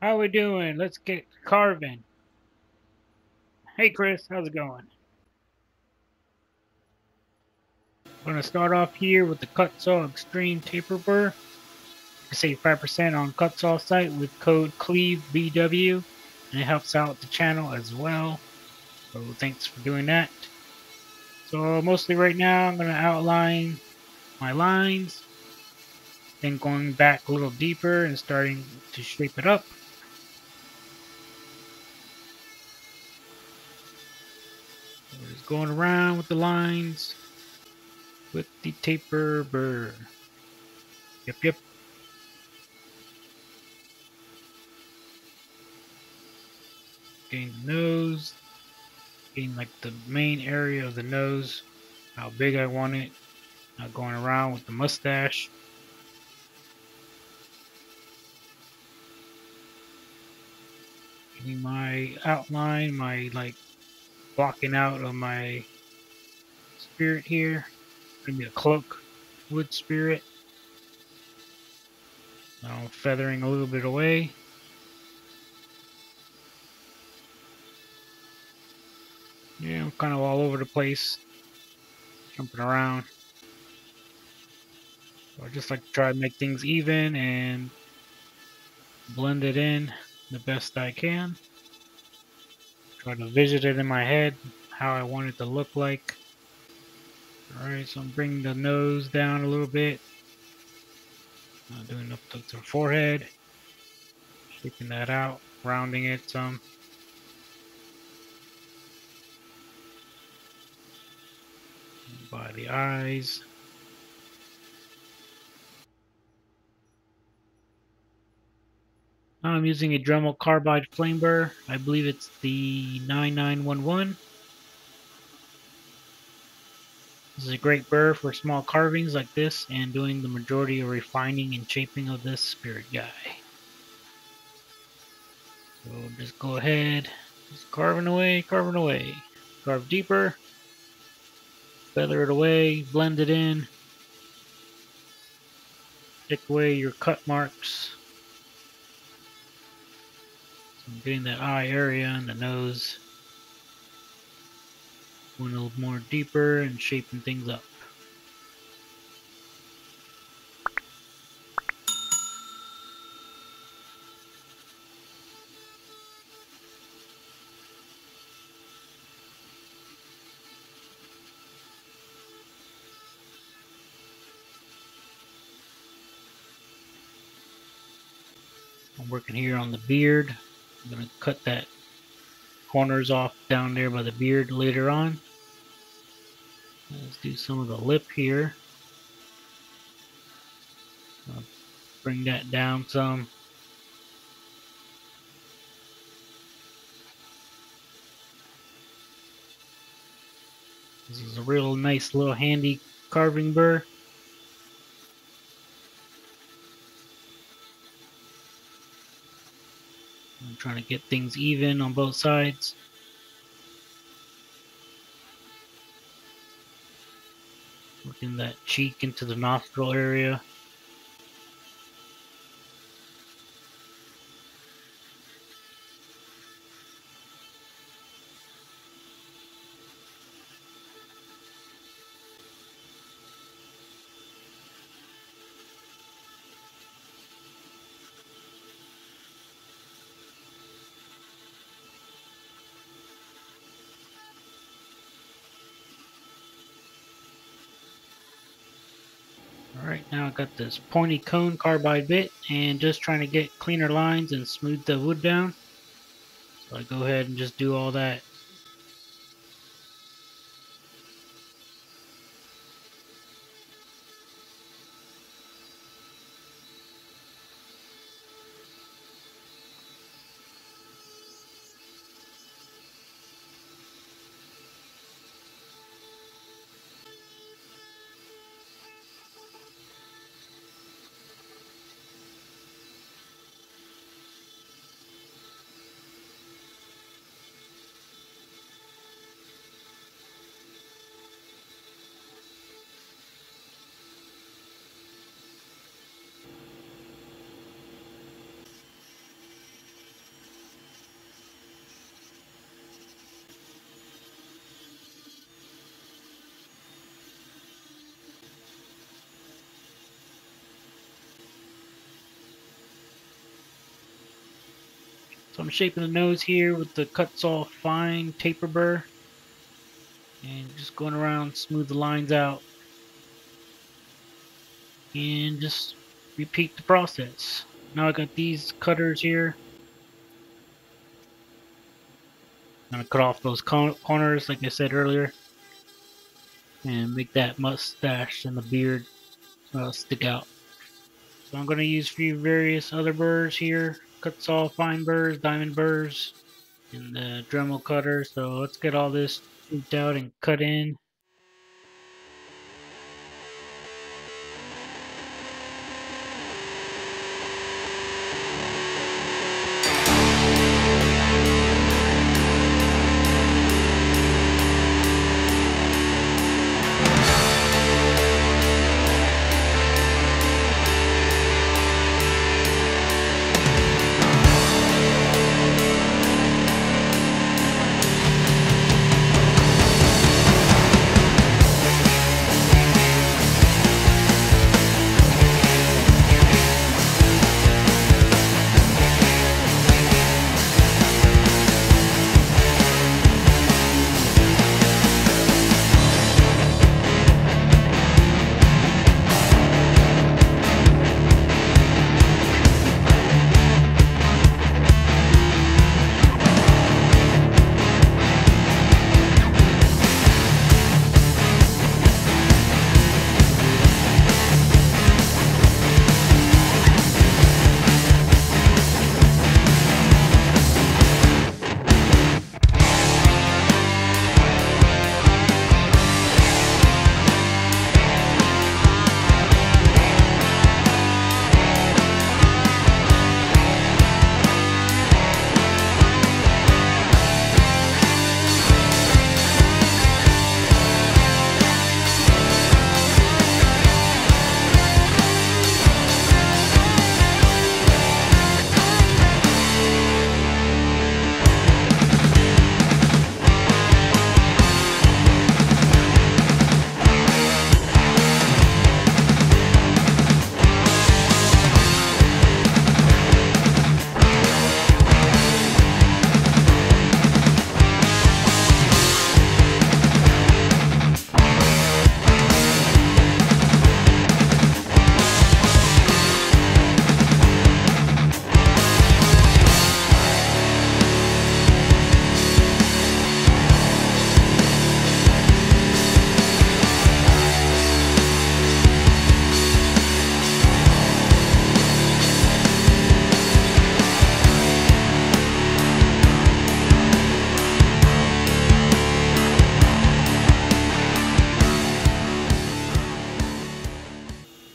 How we doing? Let's get carving. Hey Chris, how's it going? I'm going to start off here with the Kutzall Extreme Taper Burr. Save 5% on Kutzall site with code CLEVEBW, and it helps out the channel as well. So thanks for doing that. So mostly right now I'm going to outline my lines, then going back a little deeper and starting to shape it up. We're just going around with the lines with the taper burr. Yep. Getting the nose, getting like the main area of the nose, how big I want it. Now going around with the mustache. Getting my outline, my like blocking out of my spirit here. Gonna be a cloak, wood spirit. Now feathering a little bit away. Yeah, I'm kind of all over the place, jumping around. So I just like to try to make things even and blend it in the best I can. Try to visit it in my head, how I want it to look like. Alright, so I'm bringing the nose down a little bit. I'm doing up to the forehead, shaping that out, rounding it some. By the eyes. I'm using a Dremel Carbide Flame Burr. I believe it's the 9911. This is a great burr for small carvings like this and doing the majority of refining and shaping of this spirit guy. So just go ahead, just carving away. Carve deeper. Feather it away, blend it in, pick away your cut marks. So I'm getting that eye area and the nose, going a little more deeper and shaping things up. I'm working here on the beard. I'm going to cut that corners off down there by the beard later on. Let's do some of the lip here. I'll bring that down some. This is a real nice little handy carving burr. I'm trying to get things even on both sides. Working that cheek into the nostril area. Alright, now I got this pointy cone carbide bit and just trying to get cleaner lines and smooth the wood down. So I go ahead and just do all that. So I'm shaping the nose here with the Kutzall Fine Taper Burr. And just going around, smooth the lines out. And just repeat the process. Now I got these cutters here. I'm going to cut off those corners like I said earlier. And make that mustache and the beard stick out. So I'm going to use a few various other burrs here. Kutzall Fine burrs, diamond burrs, and the Dremel cutter. So let's get all this scooped out and cut in.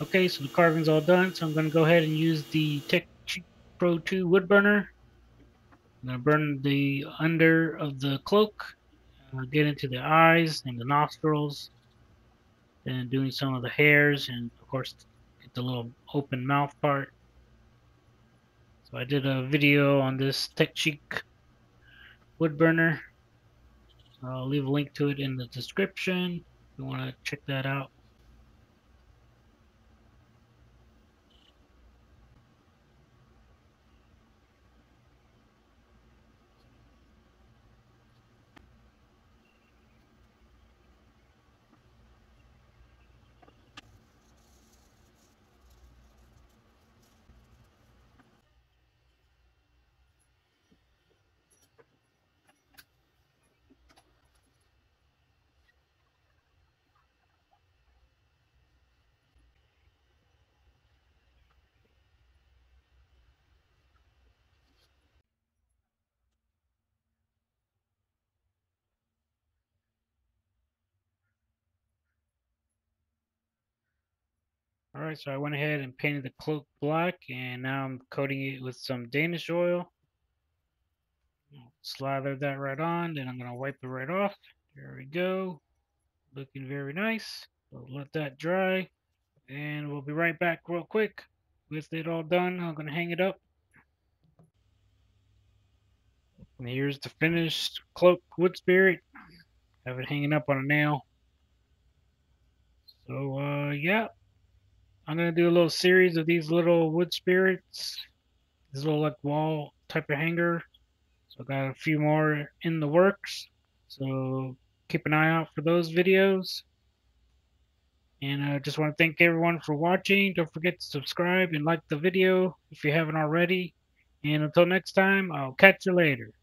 Okay, so the carving's all done, so I'm going to go ahead and use the TekCheek Pro 2 wood burner. I'm going to burn the under of the cloak, get into the eyes and the nostrils, and doing some of the hairs, and of course get the little open mouth part. So I did a video on this TekCheek wood burner. I'll leave a link to it in the description if you want to check that out. Alright, so I went ahead and painted the cloak black, and now I'm coating it with some Danish oil. I'll slather that right on, then I'm going to wipe it right off. There we go. Looking very nice. We'll let that dry, and we'll be right back real quick. With it all done, I'm going to hang it up. And here's the finished cloak wood spirit. Have it hanging up on a nail. So, yeah. I'm going to do a little series of these little wood spirits, these little like wall type of hanger. So I've got a few more in the works. So keep an eye out for those videos. And I just want to thank everyone for watching. Don't forget to subscribe and like the video if you haven't already. And until next time, I'll catch you later.